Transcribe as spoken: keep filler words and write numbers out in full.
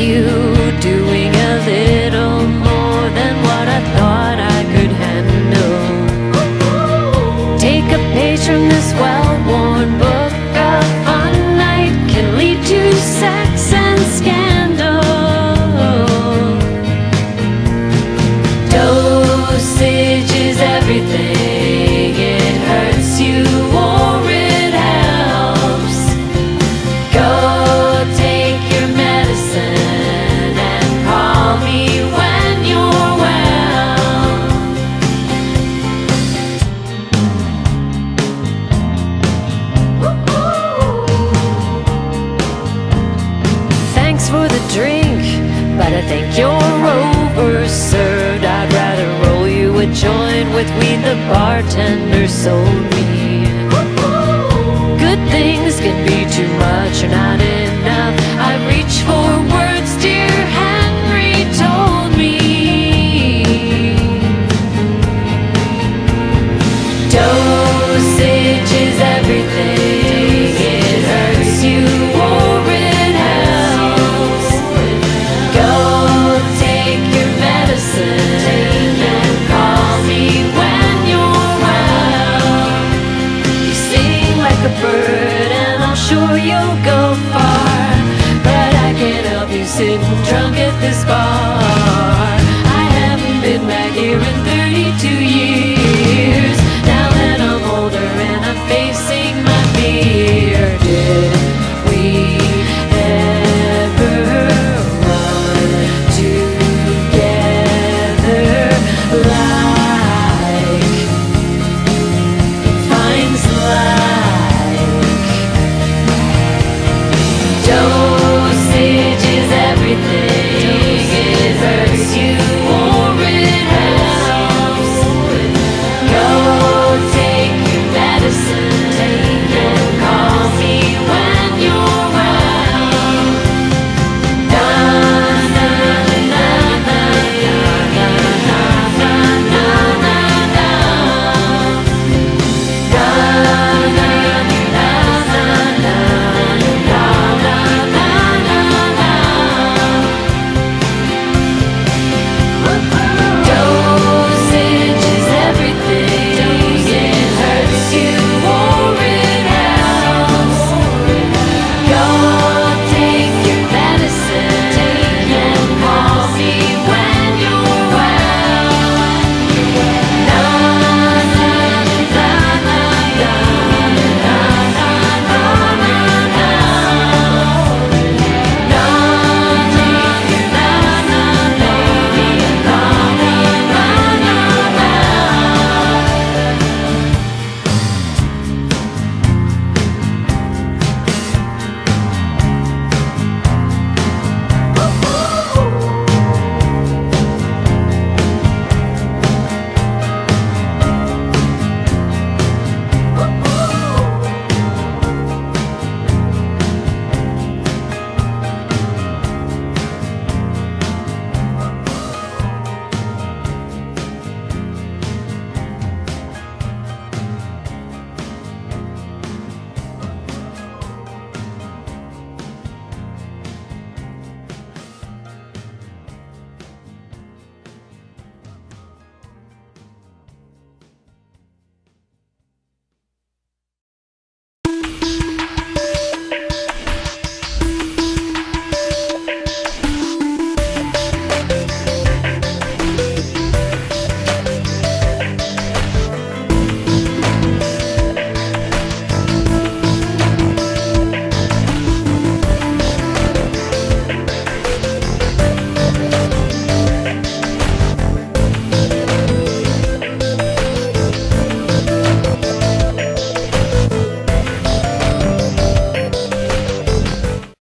you doing a little more than what I thought I could handle. Take a page from this well-worn book. A fun night can lead to sex and scandal. Dosage is everything. It hurts you or it helps. Go take your medicine and call me when you're well. Thanks for the drink, but I think you're over-served. I'd rather join with weed the bartender sold me. Good things can be too much or not enough. I reach for words dear Henry told me. Dosage is everything. It hurts you or it helps. Go take your medicine. Bird, and I'm sure you'll go far, but I can't help you sitting drunk at this bar. I haven't been back here in